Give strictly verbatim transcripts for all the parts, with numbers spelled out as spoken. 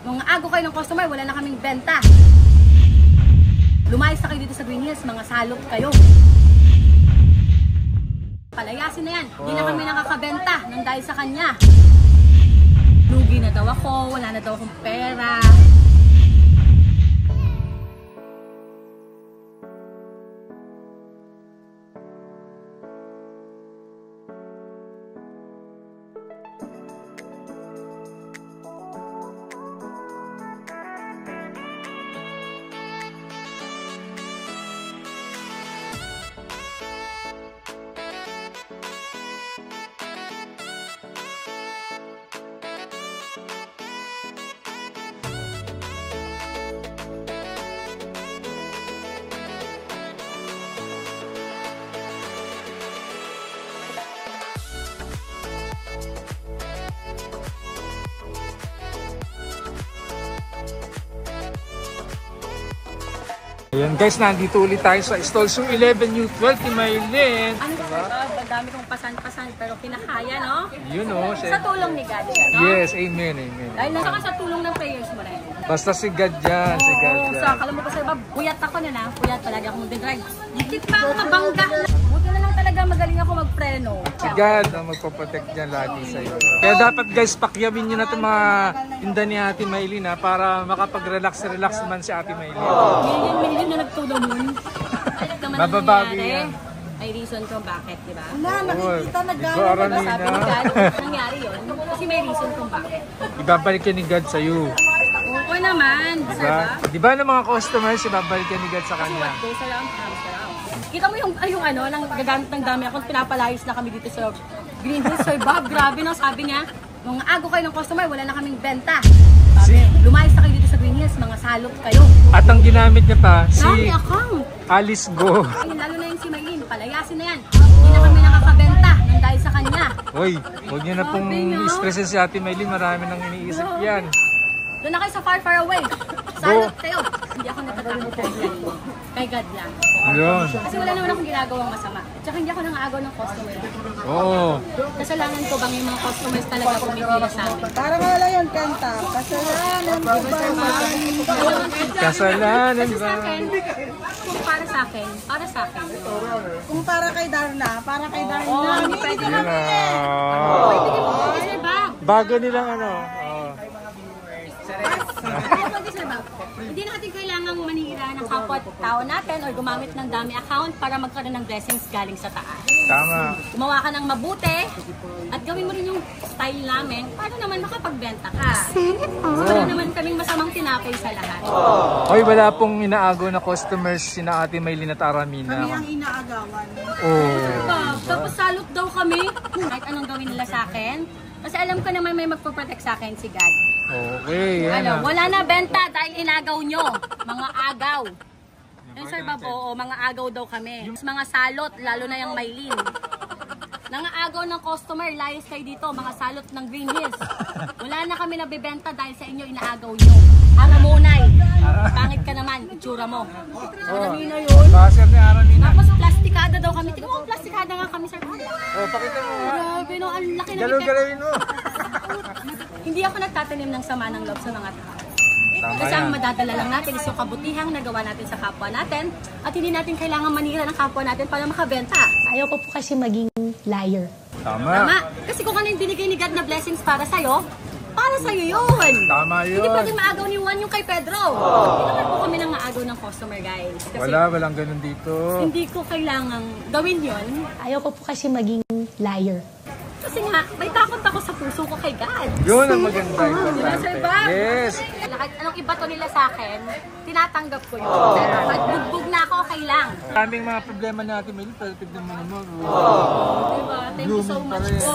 Mga ago kayo ng customer, wala na kaming benta. Lumayas na kayo dito sa Greenhills, mga salop kayo. Palayasin na yan, hindi na kami nakakabenta nang dahil sa kanya. Lugi na daw ako, wala na daw akong pera. Ayan guys, nandito ulit tayo sa stall Su eleven U twelve ni Maylin. Ano ba? Ang dami kong pasan-pasan pero kinakaya, no? Yun o. Sa tulong ni God yan, no? Yes, amen, amen. Dahil nasa ka sa tulong ng prayers mo rin. Basta si God yan, si God yan. So, akala mo ba sa iba, buyat ako na na. Buyat talaga akong mag-drive. Dikit pa ako mabangga. Huwag na lang talaga magaling ako mag-preno. Si God ang magpaprotect dyan lagi sa'yo. Kaya dapat guys, pakyamin nyo na itong mga tinda ni Ate Maylin ha, para makapag-relax-relax naman si Ate Maylin. Maylin, Maylin na nagtudo nun. Bababawi yan. May reason kung bakit, di ba? Wala, nakikita na gano'n. Diba, sabi ni God, nangyari yun. Kasi may reason kung bakit. Ibabalik yan ni God sa'yo. Oo naman. Diba? Diba ng mga customers, ibabalik yan ni God sa kanya. Kasi what goes around, comes around. Kita mo yung, yung ano, nang gagamit ng dami ako, pinapalayos na kami dito sa Greenhills. So, Bob, grabe na, sabi niya, mga ago kayo ng customer, wala na kaming benta. Sabi, lumayas na kayo dito sa Greenhills, mga salop kayo. At ang ginamit niya pa, si Alice Go. Lalo na yung si Maylin, palayasin na yan. Hindi na kami nakakabenta nang dahil sa kanya. Hoy, huwag niyo na pong stressin si Ate Maylin, marami nang iniisip yan. Doon na kayo sa far, far away. Salop kayo. Hindi ako natatakot kay God. Kay God lang. Kasi wala naman akong ginagawang masama. Tsaka hindi ako nang-agaw ng customer. Oo. Kasalanan ko bang yung mga customers talaga kumipila sa amin? Para wala yung kanta. Kasalanan ko ba? Kasalanan ba? Kasi sa akin, kung para sa akin, para sa akin. Kung para kay Darna, para kay Darna. Oo, hindi pwede na bilhin. Pwede ba? Bago nilang ano. Hindi na natin kailangang manira ng kapwa-tao natin o gumamit ng dami account para magkaroon ng blessings galing sa taas. Tama. Gumawa ka ng mabuti at gawin mo rin yung style namin para naman makapagbenta ka. So, wala naman kaming masamang tinapay sa lahat. Hoy, wala pong inaagaw na customers sina Ate Maylin at Aramina. Kami ang inaagawan. Oh. Tapos salot daw kami kahit anong gawin nila sa akin. Kasi alam ko naman may magpo-protect sa akin si God. Okay, yan ano, na. Wala na benta dahil inagaw nyo. Mga agaw. Yung Sir Babo, mga agaw daw kami. Mga salot, lalo na yung Maylin. Nangaagaw ng customer, layos kayo dito. Mga salot ng Greenhills. Wala na kami nabibenta dahil sa inyo inaagaw nyo. Aramonay. Pangit ka naman, itsura mo. Aramina yun. Basir ni Aramina. Tapos plastikada daw kami. Tingnan mo, plastikada nga kami, Sir Babo. Oh, pakita mo ha. Grabe no, ang laki na. Galong-galawin mo. Hindi ako nagtatanim ng sama ng loob sa mga tao. Kasi ang madadala lang natin is yung kabutihang nagawa natin sa kapwa natin at hindi natin kailangan manira ng kapwa natin para makabenta. Ayaw ko po kasi maging liar. Tama. Tama. Kasi kung ano yung binigay ni God na blessings para sa'yo, para sa'yo yun. Tama yun. Hindi pwede maagaw ni Juan yung kay Pedro. Hindi naman po kami nang maagaw ng customer, guys. Kasi wala, walang ganun dito. Hindi ko kailangang gawin yun. Ayaw ko po kasi maging liar. Kasi nga, may takot ako sa puso ko kay God. Yun ang maganda. Yes. Kahit anong iba to nila sa akin, tinatanggap ko yun. Pero kahit bugbog na ako, okay lang. Maraming mga problema natin, may relative ng mga mga. Diba? Thank you so much po.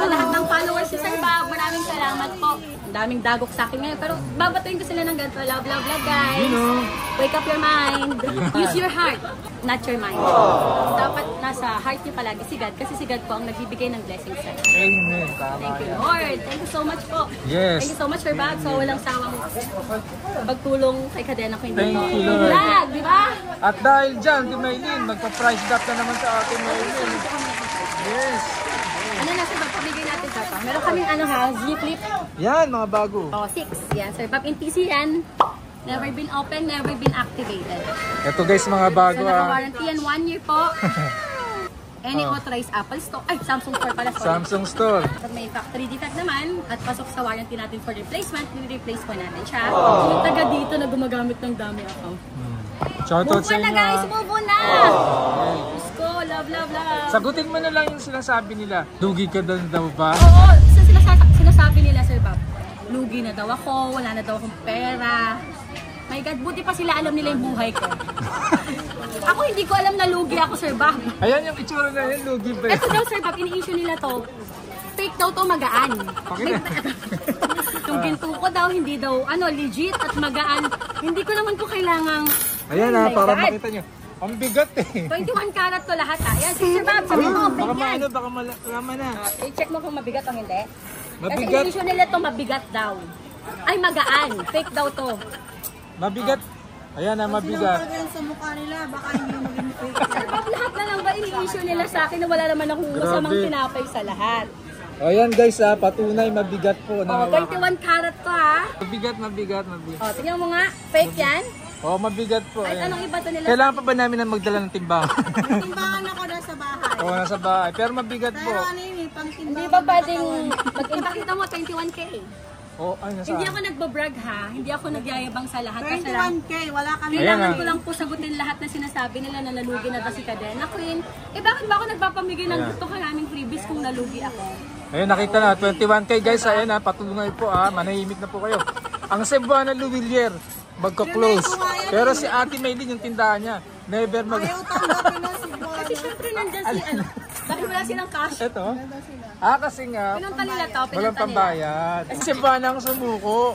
Sa lahat ng followers ni Sir Bob, maraming salamat po. Ang daming dagok sa akin ngayon. Pero babatuin ko sila ng ganito. Love, love, love, guys. Wake up your mind. Use your heart, not your mind. Dapat nasa heart niyo palagi si God. Kasi si God po ang nagbibigay ng blessings sa'yo. Amen. Thank you, Lord. Thank you so much po. Yes. Thank you so much for Bob. So walang sawang pagtulong kay Kadena Queen. Thank you, Lord. Vlog, di ba? At dahil dyan, si Maylin, magpa-price drop na naman sa akin, Maylin. Yes. Ano na si Bob? bigay natin sa to. Meron kaming ano ha, Z Flip. Yan, mga bago. Oh, six. Yan, sir. Pap N T C yan. Never been open, never been activated. Ito guys, mga bago. So, naka-warranty yan, one year po. Any oh. authorized Apple Store. Ay, Samsung Store pala. Sorry. Samsung Store. Pag may factory defect naman, at pasok sa warranty natin for replacement, nire-replace po natin siya. Oh. So, yung taga dito na gumagamit ng dami ako. Hmm. Shoutout sa inyo. Move on na guys, move on na! Oh. Love, love, love. Sagutin mo na lang yung sinasabi nila. Lugi ka daw daw ba? Oo, sinasabi, sinasabi nila, Sir Bob. Lugi na daw ako, wala na daw akong pera. My God, buti pa sila alam nila yung buhay ko. Ako hindi ko alam na lugi ako, Sir Bob. Ayan yung itsura na yun, lugi ba? Ito daw, Sir Bob, ini-issue nila to. Fake daw to, magaan. Okay na. Yung ginto ko daw, hindi daw, ano, legit at magaan. Hindi ko naman po kailangang... Ayan na, para God. Makita nyo. Ang bigat eh. twenty-one karat to lahat ha. Yan, Sir Bob, sabi mo, big yan. Baka maano, baka malama na. Uh, I-check mo kung mabigat o hindi. Mabigat? Kasi inisyo nila to mabigat daw. Ay, magaan. Fake daw to. Mabigat. Ayan na, mabigat. Kasi nung sa mukha nila, baka hindi maging fake. Sir Bob, lahat na lang ba ini-issue nila sa akin na wala naman akong masamang tinapay sa lahat. O yan guys ha, patunay, mabigat po. O, twenty-one karat to ha. Mabigat, mabigat, mabigat. O, tingnan mo nga, fake yan. Oh, mabigat po. Ay, anong iba to nila? Kailangan pa ba namin na magdala ng timbangan? Timbangan ako na sa bahay. Oo, nasa bahay. Pero mabigat Pero po. Pero ano yun, pang timbangan. Hindi ba pwedeng mag-ipakita mo, twenty-one K? Oh, ay, nasa hindi ako nagbabrag ha. Hindi ako nagyayabang sa lahat. twenty-one K, wala kami. Kailangan ko lang po sagutin lahat na sinasabi nila na nalugi na ba si Kadena Queen. Eh, bakit ba ako nagpapamigay ng gusto ka naming freebies kung nalugi ako? Ayun, nakita na. twenty-one K guys, ayun ha. Patulungan po ha. Manahimik na po kayo. Ang Cebuana Luvillier. Magka-close. Pero si Ate Maylin yung tindahan niya. Never mag... Ayaw tanggapin na si Bola. Kasi syempre nandyan si ano. Bakit wala silang cash? Ito? Ah, kasi nga... Pinunta nila to. Walang pambayad. Si Cebuana ang sumuko.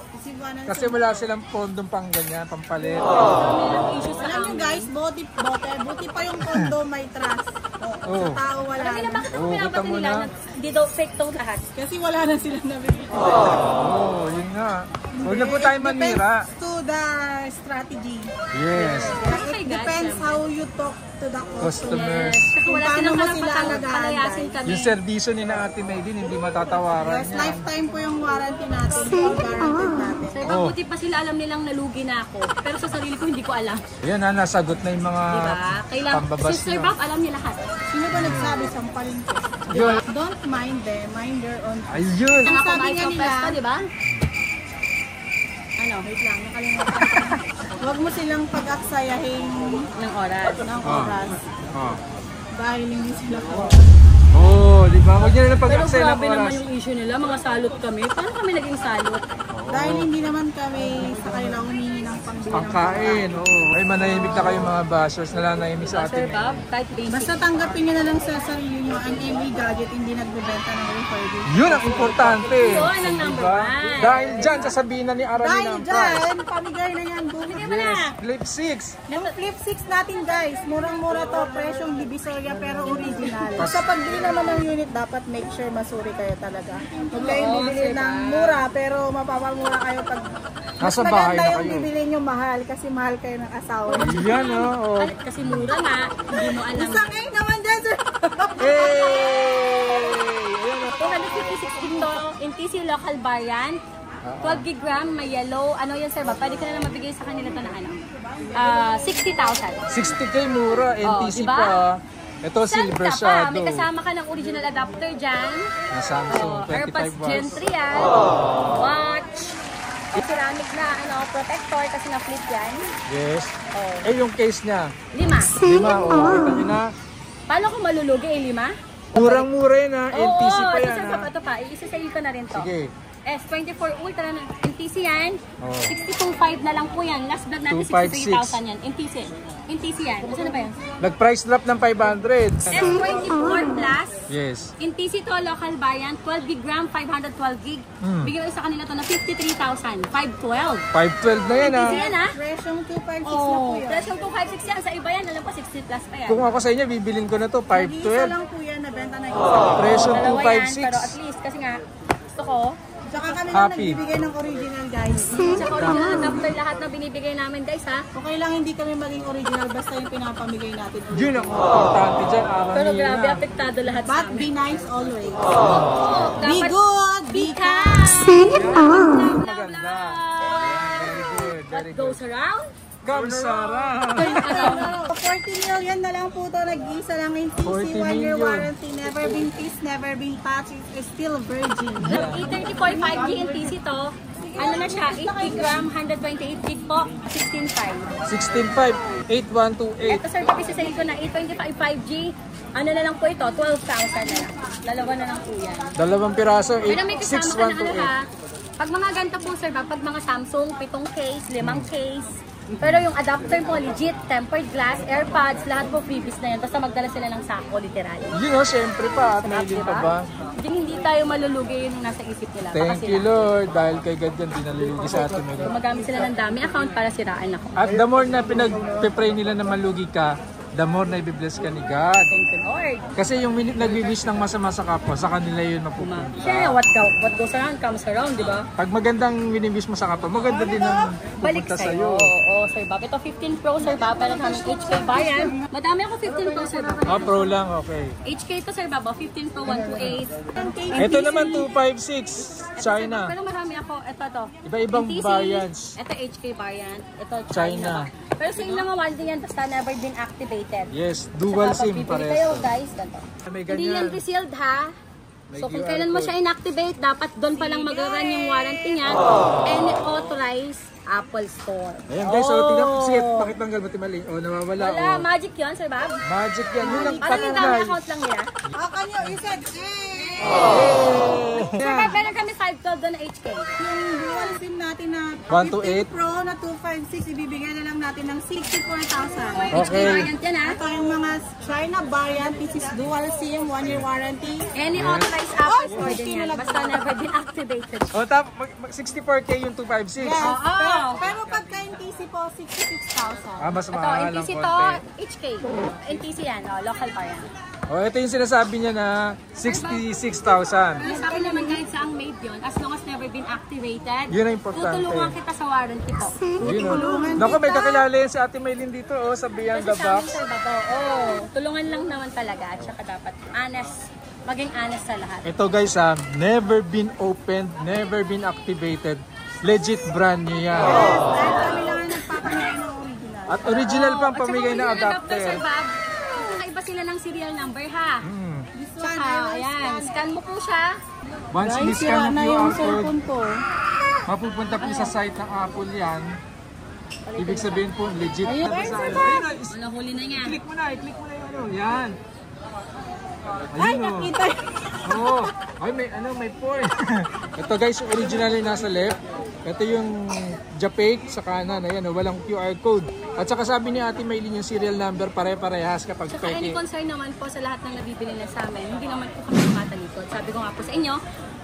Kasi wala silang pondong pang ganyan, pampalit. Wala nyo guys, bote, buti pa yung pondo may trust. Sa tao wala. Alam nila bakit ang pinapat nila na hindi daw fake daw lahat. Kasi wala na silang nabibigay. Oo, yun nga. Huwag na po tayo manira. The strategy. Yes. It depends how you talk to the customers. Kung paano mo sila nag-aalasin kami. Yung servisyo ni na Ate Maylin, hindi matatawaran niya. Lifetime po yung warranty natin. Sir, mabuti pa sila alam nilang nalugi na ako. Pero sa sarili ko, hindi ko alam. Yan ha, nasagot na yung mga pambabas nyo. Sir Bob, alam niya lahat. Sino ba nagsabi? Sampalin ko. Don't mind them. Mind their own. Ayun. Ang sabi nga nila, di ba? Ano, wait lang, nakalimutan. Huwag mo silang pag-aksayahin ng oras. Ng oras. Oh. Oh. Dahil hindi sila ko. Oo, di ba? Huwag nyo nilang pag-aksaya ng oras. Pero grabe naman yung issue nila, mga salot kami. Paano kami naging salot? Oh. Dahil hindi naman kami sa kanila humingi ng pangbili. Pangkain, oo. Oh. Ay, manahimik na kayo mga bashers. Nalanahimik sa atin. Sir Bob, kahit basic. Basta tanggapin nyo na lang sa sarili nyo ang every gadget hindi nagbebenta ng recording. Yun ang importante. Yun ang number one. Dahil dyan, sasabihin na ni Aralina dahil ang price. Dahil dyan, pamigay na yan. Bumigay mo na. Flip six. Yung Flip six natin guys, murang-mura to. Presyong Divisoria pero original. Sa pagbili naman ng unit, dapat make sure masuri kayo talaga. Huwag kayong bibili ng mura pero mapapamura kayo pag... Nasa bahay na kayo. Mas maganda yung bibili nyo mahal kasi mahal kayo ng asawa. Yan o. Kasi mura nga, hindi mo alam. Isang egg naman dyan sir. N T C local variant. twelve gig RAM, may yellow. Ano yun sir ba? Pwede ka na lang mabigay sa kanila ito na ano? Uh, sixty thousand. sixty K mura, N T C oh, diba? Pa. Ito silver siya. May kasama ka ng original adapter dyan. Na Samsung, oh, twenty-five watts. Gentry yan. Oh. Watch. May ceramic na ano, protector kasi na-flip yan. Yes. Oh. Eh yung case niya? Lima. Lima, o. Oh. Oh. Na. Paano kung malulugi eh, lima? Murang-mura yun ha. N T C oh, pa yan ha. Ito pa, isa-sale ko na rin to. Sige. S twenty-four Ultra ng N T C yan. Oh. sixty-two five na lang po yan. Last vlog natin sixty-three thousand yan. N T C. N T C yan. Saan na ba yan? Nag-price drop ng five hundred. S twenty-four Plus. Yes. N T C to local variant. twelve gig RAM, five twelve gig. Hmm. Bigyan ko sa kanila to na fifty-three thousand. five twelve. five twelve na yan ha. N T C yan ha. Presyong two fifty-six oh, na po yan. Presyong two fifty-six yan. Sa iba yan, alam ko sixty plus pa yan. Kung ako sa inyo, bibilin ko na to. five twelve. Hindi isa lang po yan. Nabenta na yan. Oh. Presyong two fifty-six. Yan, pero at least, kasi nga, gusto ko, Tsaka kami na nagbibigay ng original, guys. Tsaka original, after lahat na binibigay namin, guys, ha? Okay lang, hindi kami maging original, basta yung pinapamigay natin. Yun ang importante dyan, aram. Pero grabe, apektado lahat sa amin. But be nice always. Be good, be kind. Maganda. What goes around? Gamsara! forty million na lang po ito, nag-isa lang yung N T C, one year warranty, never been kissed, never been touched, it's still virgin. eight thirty point five G N T C to, ano na siya, eight gram, one twenty-eight gig po, sixteen five. sixteen five, eight one two eight. Ito sir, papi sa sale ko na eight twenty-five five G, ano na lang po ito, twelve thousand na lang. Dalawa na lang po yan. Dalawang piraso, six one two eight. Pag mga ganito po sir, pag mga Samsung, pitong case, limang case, pero yung adapter po, legit, tempered glass, AirPods, lahat po freebies na yun. Basta magdala sila ng sako, literal. Yun know, syempre pa. At may din pa ba? Hindi, hindi tayo malulugi yung nasa isip nila. Thank you, Lord. Dahil kay God yan, di nalulugi sa atin. Gumagamit sila ng dami account para siraan ako. At the more na pinag-pray nila na malugi ka, the more na ibibless ka ni God. Thank you, Lord. Kasi yung nagbibish ng masama sa kapwa, sa kanila yun mapupunta. Sure, what, go, what goes around comes around, di ba? Pag magandang binibish mo sa kapwa, maganda oh, din ang pupunta sa'yo. Oo, oh, oh, sir Bob. Ito fifteen Pro, sir Bob. Parang kami H K variant. Madami ako fifteen Pro, sir Bob. Ah, Pro lang, okay. H K to, sir Bob. fifteen Pro, one twenty-eight. Ito naman, two fifty-six. China. Pero marami ako. Ito to. Iba-ibang variants. Ito H K variant. Ito China. China. Pero sa inyo mga one day yan, basta never been activated. Yes, dual saka, SIM pares. Kayo guys, ganito. Hindi yan resealed ha. May so kung kailan mo siya inactivate, dapat doon pa lang mag-run yung warranty niya. Oh. And authorized Apple Store. Ayan guys, oh. So tingnan ko siya, bakit tanggal ba timali? Oh, nawawala. Wala, oh. Magic yun, sir Bob. Magic yan. Yun lang patunay. Ano yung dami account lang nila? Aka nyo, you said, hey! Oh. Sir Bob, meron kami five twelve doon na H K. Yung dual SIM natin na fifteen Pro na two fifty-six, ibibigay na lang natin ng sixty-four thousand. Okay. Variant yan ha. Ito yung mga China variant, which is dual SIM, one year warranty. Any authorized Apple Store din yan. Basta never been activated. O, tap, sixty-four K yung two fifty-six. Yes. Oo. Pero pagka N T C po, sixty-six thousand. Ah, mas mahal lang konti. Ito, N T C to, H K. N T C yan, o, local pa yan. O, ito yung sinasabi niya na sixty-six thousand. Yung sabi naman kahit saang made yun, as long as never been activated, yun ang importante. Tutulungan kita sa warranty po. Tutulungan kita. Naku, may kakilala yan si Ate Maylin dito, o, sa Beyond the Box. Tulungan lang naman talaga, at saka dapat honest. Maging honest sa lahat. Ito guys ha, never been opened, never been activated. Legit brand niya. Yes, dahil kami lang ang nagpapamigay ng original. At original pang pamigay ng adapter. Sir Bob, kakaiba sila ng serial number ha. Tsaka, ayan, scan mo po siya. Once you scan mo yung Q R code, mapupunta po sa site ng Apple yan. Ibig sabihin po, legit. Ayun, Sir Bob! Nahuli na yan. I-click mo na, i-click mo na yung ano. Yan. Ay, nakita yun. Oo. Ay, may ano, may porn. Ito guys, originally nasa left. Ito yung Japake sa kanan. Ayan, walang Q R code. At saka sabi ni Ate Maylin yung serial number pare-parehas kapag peke. Saka any concern naman po sa lahat ng nabibili na sa amin. Hindi naman po kami matalikod. Sabi ko nga po sa inyo,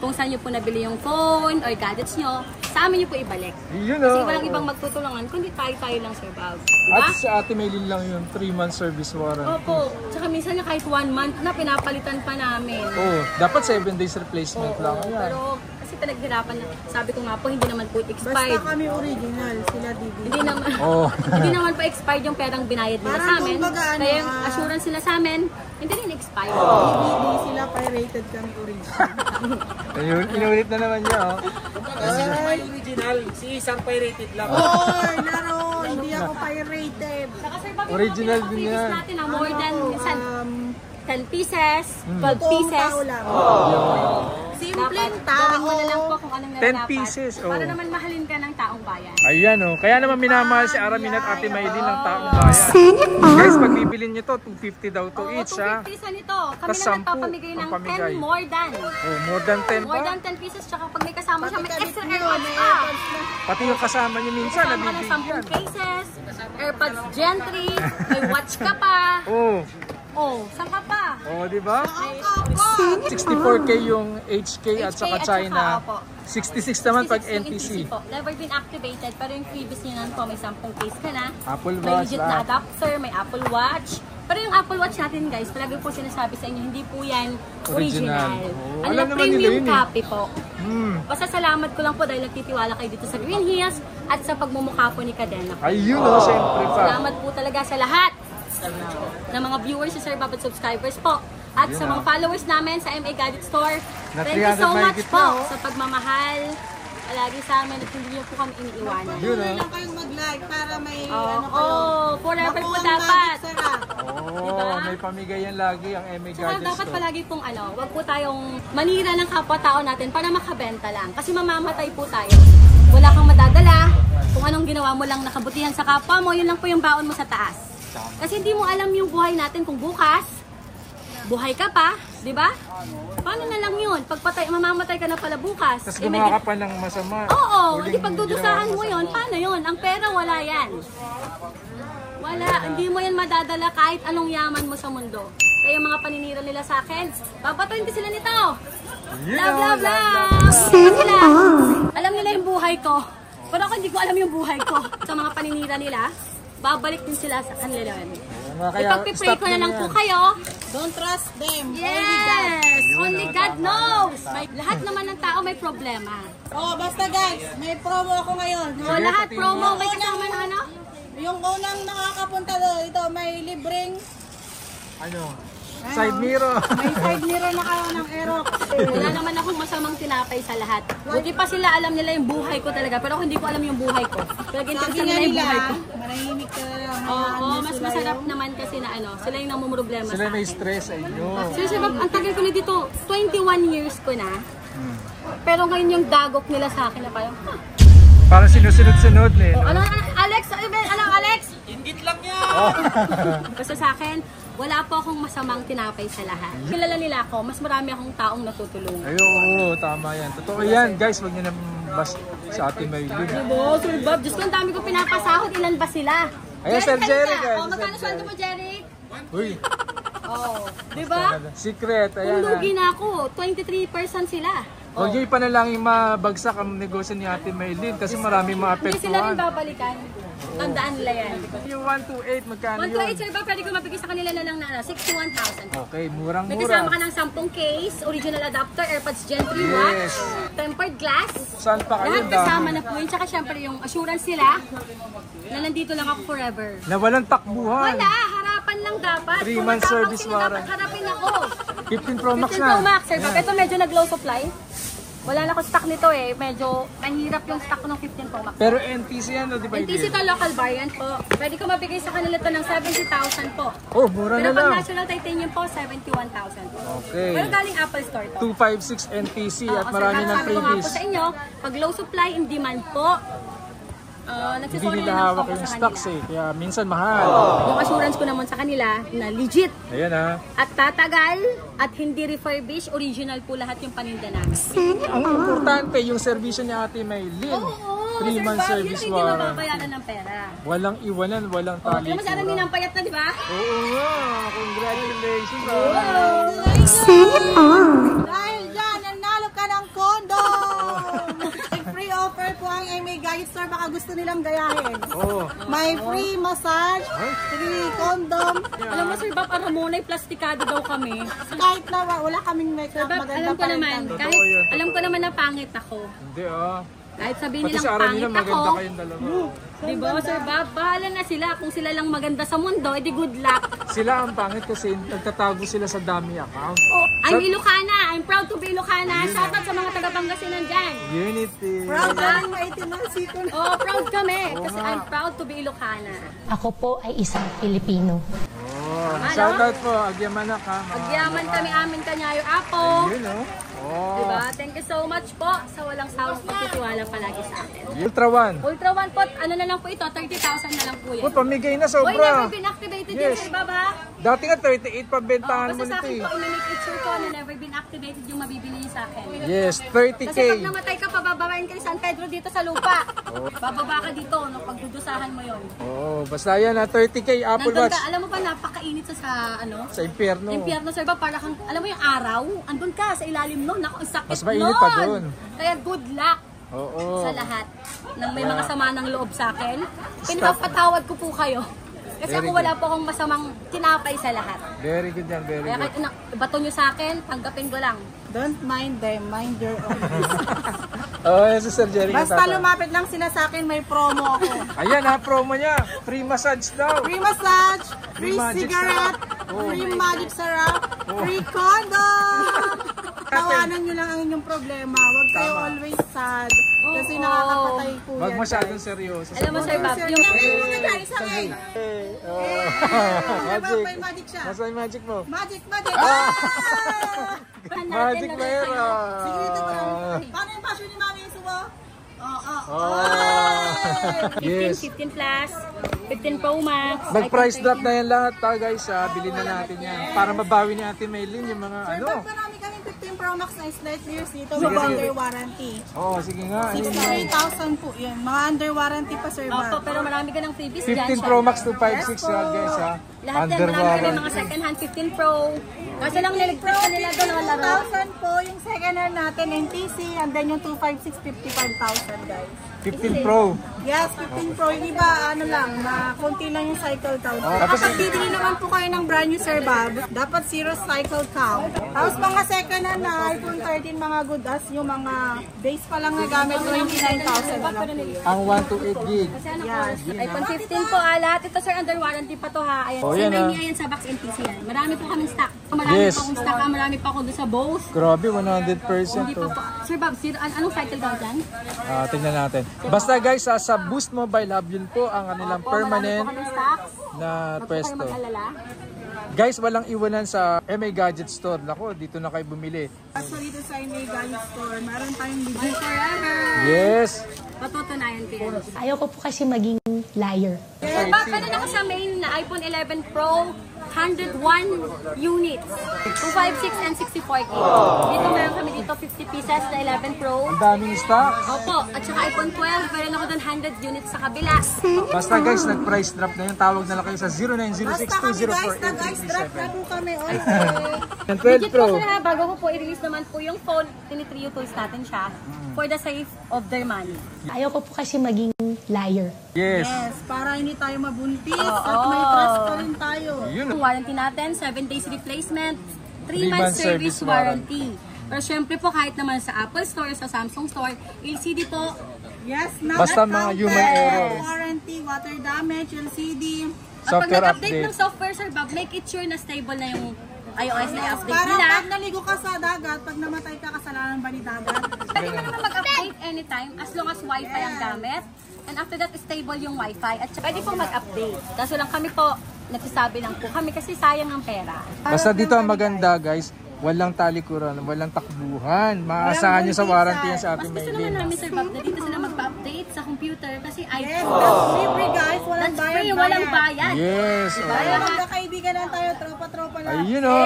kung saan nyo po nabili yung phone or gadgets nyo, sa amin nyo po ibalik. Yun, kasi walang ibang magtutulungan, kundi tayo-tayo lang, Sir Bob. Diba? At sa Ate Maylin lang yung three month service warranty. Opo. Tsaka minsan na kahit one month na pinapalitan pa namin. Oo. Dapat seven days replacement oo, lang. Oo. Pero kasi pinaghirapan na, sabi ko nga po, hindi naman po expired. Basta kami original, sila D V D. Hindi naman, oh. Hindi naman po expired yung perang binayad nila parang sa amin. Kaya yung assurance nila sa amin, hindi rin expired. Oh. D V D sila, pirated kami original. Ayun, inulit na naman niya, oh. Kasi kung may original, si isang pirated lang. Oy, laro! Hindi ako pirated. Saka, sir, bakit original din yan. Natin, ah, more than um, ten pieces, twelve pieces. Oh. Simpleng tao. Gawin mo na lang po kung anong narapat. ten pieces, oh. Para naman mahalin ka ng taong bayan. Ayan, oh. Kaya naman minamahal si Aramin at Ate Maylin ng taong bayan. Guys, pagbibilin nyo to, two fifty daw to each, ha? two fifty sa nito. Kami na nagpapamigay ng ten more than. Oh, more than ten pa? More than ten pieces. Tsaka pag may kasama siya, may extra AirPods pa. Pati yung kasama nyo minsan, nabibigyan. Kasama ka ng sampung cases, AirPods Gentry, may watch ka pa. Oh. Oh, saan ka pa? Oh, di ba? sixty-four K yung H K at saka China. sixty-six naman pag N T C. Never been activated, pero yung previous nyo nun po, may sampung case ka na. Apple Watch. May legit na adapter, may Apple Watch. Pero yung Apple Watch natin, guys, palagi po sinasabi sa inyo, hindi po yan original. original. Oh, ano, premium copy po. Mm. Basta salamat ko lang po dahil nagtitiwala kayo dito sa Greenhills at sa pagmumukha po ni Kadena. Ayun, oh, siyempre pa. Salamat po talaga sa lahat ng mga viewers, sa Sir Babat subscribers po. At yeah, sa mga followers namin sa M A Gadget Store, na thank you so much po na, oh, sa pagmamahal. Palagi sa amin at hindi niyo po kami iniiwanan. Huwag na lang kayong mag-like para may oh, ano kayo. Oh, forever po dapat. Oo, diba? May pamigayan lagi ang M A Gadget Store. Dapat palagi pong ano, huwag po tayong manira ng kapwa-tao natin para makabenta lang. Kasi mamamatay po tayo. Wala kang madadala. Kung anong ginawa mo lang nakabutihan sa kapwa mo, yun lang po yung baon mo sa taas. Kasi hindi mo alam yung buhay natin kung bukas, buhay ka pa, di ba? Paano na lang yun? Pagpatay, mamamatay ka na pala bukas. Tapos eh, gumawa ka pa ng masama. Oo, hindi pagdudusahan mo yun. Paano yun? Ang pera, wala yan. Wala, hindi mo yan madadala kahit anong yaman mo sa mundo. Kaya mga paninira nila sa akin, papatayin ko sila nito. Love, love, love. Alam nila yung buhay ko. Pero ako hindi ko alam yung buhay ko sa mga paninira nila. Babalik din sila sa kanila. Ipagpipray ko na lang po kayo. Don't trust them. Yes! Only God knows! Lahat naman ng tao may problema. Oh, basta guys, may promo ako ngayon. Oh, lahat promo. May kasama na ano? Yung unang nakakapunta doon, ito may libreng... Ano? Side mirror. May side mirror na kayo ng Aerox. Wala naman akong masamang tinapay sa lahat. Buti pa sila alam nila yung buhay ko talaga. Pero ako hindi ko alam yung buhay ko. Pero gintansan nila yung buhay ko. Marahimik ka. Oo, mas masarap naman kasi na ano. Sila yung namumroblema sa akin. Sila may stress ay yun. Seriously, ang tagal ko na dito. twenty-one years ko na. Pero ngayon yung dagok nila sa akin na parang, ha? Parang sinusunod-sunod eh. Ano, Alex? Ano, Alex? Ingit lang yan! Basta sa akin, wala po akong masamang tinapay sa lahat. Kilala nila ako, mas marami akong taong natutulungan. Ay, oo, tama yan. Totoo yan, guys. Huwag nyo nang bas sa ating may yun. Diba, Sir Bob? Diyos ko, ang dami ko pinapasahod. Ilan ba sila? Ayan, Sir Jerry, guys. O, magkano sweldo mo, Jerry? Uy. Oo. Diba? Secret, ayan. Ulugi na ako. twenty-three percent sila. Huwag nyo ipanalangin mabagsak ang negosyo ni Ate Maylin kasi maraming maapektuhan. Hindi sila rin babalikan. Tandaan nila yan. Yung one two eight, magkano yun? one two eight, sir ba? Pwede ko mapigay sa kanila na lang na sixty-one thousand. Okay, murang-mura. May kasama ka ng ten case, original adapter, AirPods Gen three watch, tempered glass. Saan pa kayo? Lahat kasama na po yun. Tsaka syempre yung assurance nila na nandito lang ako forever. Na walang takbuhan. Wala, harapan lang dapat. three months service warrant. Dapat harapin ako. fifteen Pro Max na. fifteen Pro Max, sir ba? Ito medyo nag-low supply. Wala na akong stock nito eh. Medyo mahirap yung stock ng fifteen Pro Max. Pero N T C yan, no? Di ba? N T C ito, local variant po. Pwede ko mabigay sa kanila ito ng seventy thousand po. Oh, mura na lang. Pero pag national titanium po, seventy-one thousand po. Okay. Pero galing Apple Store to. two five six N T C uh, at marami ng freebies. Sabi ko sa inyo, pag low supply in demand po, Uh, nagsisori na ng yung stocks eh, kaya minsan mahal. Oh. Yung assurance ko naman sa kanila na legit. Ayan ha. At tatagal at hindi refurbished, original po lahat yung paninda namin. Ang importante yung servisyo niya Ate Maylin. Oo, three month service war. Hindi mababayaran ng pera. Walang iwanan, walang tali. Mas alam nilang payat na, di ba? Oo nga, congratulations. Send it on. Dahil dyan, nanalo ka ng kondo. Offer po ang M A Gadget Store, baka gusto nilang gayahin. Oh. May free massage, free condom. Yeah. Alam mo, Sir Bob, ano muna, plastikado daw kami. Kahit na wala kaming makeup, maganda pa rin naman. Kahit, alam ko naman na pangit ako. Hindi ah. Kahit sabihin nilang pangit nila, ako. Mm, diba, Sir Bob, bahala na sila. Kung sila lang maganda sa mundo, edi good luck. Sila ang pangit kasi nagtatago sila sa dami account. Oh. I'm Ilocana. I'm proud to be Ilocana. Shout out sa mga taga-Pangasinan dyan. Unity. Proud kami maitinansikon. Oh, proud kami. Kasi I'm proud to be Ilocana. Ako po ay isang Pilipino. Oh, shout out po. Agyaman na ka. Agyaman kami amin kanyayo, Apo. Ayun o. Diba? Thank you so much po sa walang sawang pagtitiwala palagi sa atin. Ultra one. Ultra one po. Ano na lang po ito? thirty thousand na lang po yan. O, pamigay na sobra. Uy, never been activated yun, sir, baba. Dati nga thirty-eight pa bentahan mo nito. Basta sa akin po, imimit picture ko na never been activated yung mabibili niyo sa akin. Yes, thirty K. Kasi pag namatay ka, pababawain ka ni San Pedro dito sa lupa. Oh. Bababa ka dito, no? Pagdudusahan mo yun. Oo, oh, basta yan na thirty K Apple Watch. Ka, alam mo pa, napakainit sa, sa ano? Sa impyerno. Impyerno, sir, ba? Para kang, alam mo yung araw, andun ka sa ilalim nun, naku, ang sakit nun. Mas mainit pa dun. Kaya good luck. Oh, oh. Sa lahat ng may mga sama ng loob sa akin. Pinapatawad ko po kayo. Kasi very ako wala good. po akong masamang tinapay sa lahat. Very good yan, very Kaya good. Kaya kahit bato nyo sa akin, tanggapin ko lang. Don't mind them, mind your own. Oh, yes, Sir Jerry. Basta lumapit lang sila sa akin, may promo ako. Ayan ha, promo niya. Free massage daw. Free massage, free, free cigarette, oh, free magic syrup, oh. free condom. Tawanan nyo lang ang inyong problema. Huwag kayo always sad. Oh, kasi oh. nakakapatay po yan. Huwag masyadong seryoso. Alam mo, Sir Bob, yung... Hey! Hey! Magic! Magic siya. Masa yung magic mo? Magic! Magic! Ah! Magic player! Sige, dito ko lang. Paano yung passion ni Mami yung subo? Oo! Oo! fifteen, fifteen plus, fifteen Pro Max. Mag-price drop na yan lahat ta, guys. Bilhin na natin yan. Para mabawi ni Ate Maylin yung mga ano. fifteen Pro Max na slight years dito with under warranty. Oo, sige nga. sixty-three thousand po yun. Mga under warranty pa, Sir Mark. Opo, pero marami ka ng freebies dyan. fifteen Pro Max two fifty-six guys ha. Lahat yan, marami ka ng mga second hand. fifteen Pro. Kasi lang niligtas ka nila doon ang laro. fifteen thousand po yung second hand natin, N T C. And then yung two fifty-six, fifty-five thousand guys. fifteen Pro? Yes, fifteen Pro. Yung iba, ano lang, konti lang yung cycle count. Kapag bibili naman po kayo ng brand new, Sir Bob, dapat zero cycle count. Tapos mga second hand na iPhone thirteen, mga good as yung mga base pa lang na gamit, twenty-nine thousand na lang po yun. Ang one twenty-eight gig. Yes. iPhone fifteen po, ah, lahat ito, Sir, under warranty pa to ha. Ayan, Sir, may ayan sa box N T C yan. Marami po kaming stock. Marami pa akong stock, marami pa ako doon sa Bose. Grabe, one hundred percent to. Sir Bob, anong cycle count yan? Tingnan natin. Basta guys, sa, sa Boost Mobile Hub, yun po ang kanilang Opo, permanent na pwesto. Guys, walang iwanan sa M A Gadget Store. Nako, dito na kayo bumili. Actually, dito sa M A Gadget Store, meron tayong legit forever. Yes. Patutunayan ko yun. Ayaw ko po kasi maging liar. Sir Bob, kanan ako sa main na iPhone eleven Pro, one hundred one units, two fifty-six and sixty-four gig. Dito meron kami dito fifty pieces na eleven Pro. Ang daming stock. Opo, at saka iPhone twelve, meron ako doon one hundred units sa kabila. Basta guys, nag-price drop na yun. Tawag na lang kayo sa zero nine zero six two zero four eight three seven. Basta kami guys, nag-price drop na po kami. Legit po siya, bago ko po i-release naman po yung phone, tinitriutoys natin siya for the sake of their money. Ayaw ko po kasi maging liar. Yes. Yes, para hindi tayo mabuntis at may trust pa rin tayo. Ang warranty natin, seven days replacement, three months service warranty. Pero syempre po kahit naman sa Apple Store, sa Samsung Store, L C D po. Yes, not accounted. Warranty, water damage, L C D. At pag nag-update ng software, Sir Bob, make it sure na stable na yung iOS na i-update nila. Para pag naligo ka sa dagat, pag namatay ka, kasalanan ba ni dagat? Pwede mo naman mag-update anytime as long as Wi-Fi ang gamit. And after that, stable yung Wi-Fi. At pwede po mag-update. Kaso lang kami po, nagsasabi lang po kami kasi sayang ang pera. Basta dito ang maganda guys, walang talikuran, walang takbuhan. Maaasahan nyo sa warranty yan sa ating mailin. Mas gusto naman namin, Sir Bob, na dito sila magpa-update sa computer kasi iPhone. That's free guys, walang bayad. That's free, walang bayad. Yes. Kaya magkakaibigan lang tayo, tropa-tropa lang. Ayun o.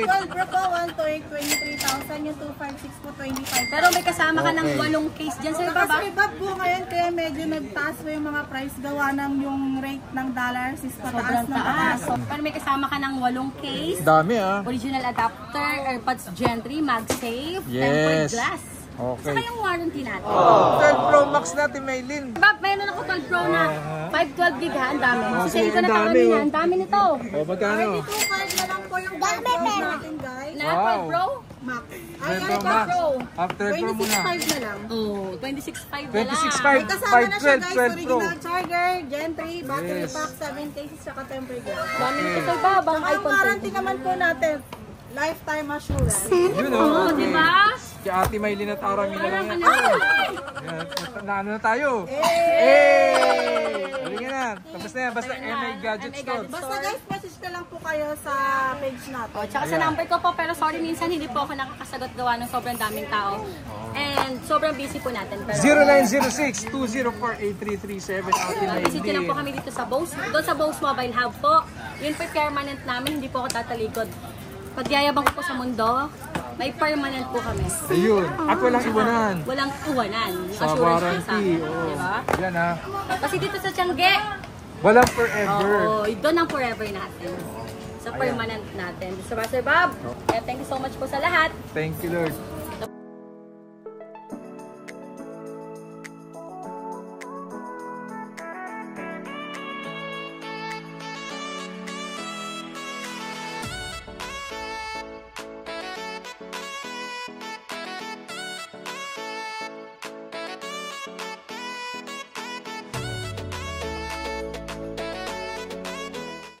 twelve Pro po, one twenty-three thousand, yung two fifty-six po, twenty-five thousand. Pero may kasama ka ng walong case dyan, Sir Bob. Kasi Bob po ngayon, kaya medyo nagtaas po yung mga price gawa ng yung rate ng dollars is pataas na taas. Pero may kasama ka ng walong case. Dami ah. Original adapter. AirPods Gentry, MagSafe, tempered glass. Okay. Saka yung warranty natin. twelve Pro Max natin, Maylin. Bob, mayroon ako twelve Pro na five twelve gig ha, ang dami. Susay ko na kami na, ang dami nito. O, magkano? thirty-two five na lang po yung twelve Pro natin, guys. Na twelve Pro Max. Ay, twelve Pro. After Pro muna. twenty-six five na lang. Oo, twenty-six five na lang. twenty-six five, five twelve, twelve Pro. Original charger, Gentry, battery pack, seven cases, saka tempered glass. Dami nito, Sir Bob, ang iPhone. Saka warranty naman po natin. Lifetime assurance. Yun o, di ba? Kaya Ate Maylin at Aramil na lang yan. Ay! Naano na tayo? Eyyyyy! Halingan na. Tapos na yan, basta M A Gadget Store. Basta guys, message na lang po kayo sa page natin. O, tsaka sa number ko po, pero sorry minsan hindi po ako nakakasagot gawa ng sobrang daming tao. And sobrang busy po natin. zero nine zero six two zero four eight three three seven Ate Maylin. Visit nyo lang po kami dito sa Bose. Doon sa Bose Mobile Hub po. Yun po permanent namin, hindi po ako tatalikod. Pagyayabang ko po sa mundo, may permanent po kami. Ayun. At walang iwanan. Walang iwanan. Sa warranty. Diba? Yan ha. Kasi dito sa Tiangge. Walang forever. Oo. Doon ang forever natin. Sa permanent natin. Sir Bob, thank you so much po sa lahat. Thank you, Lord.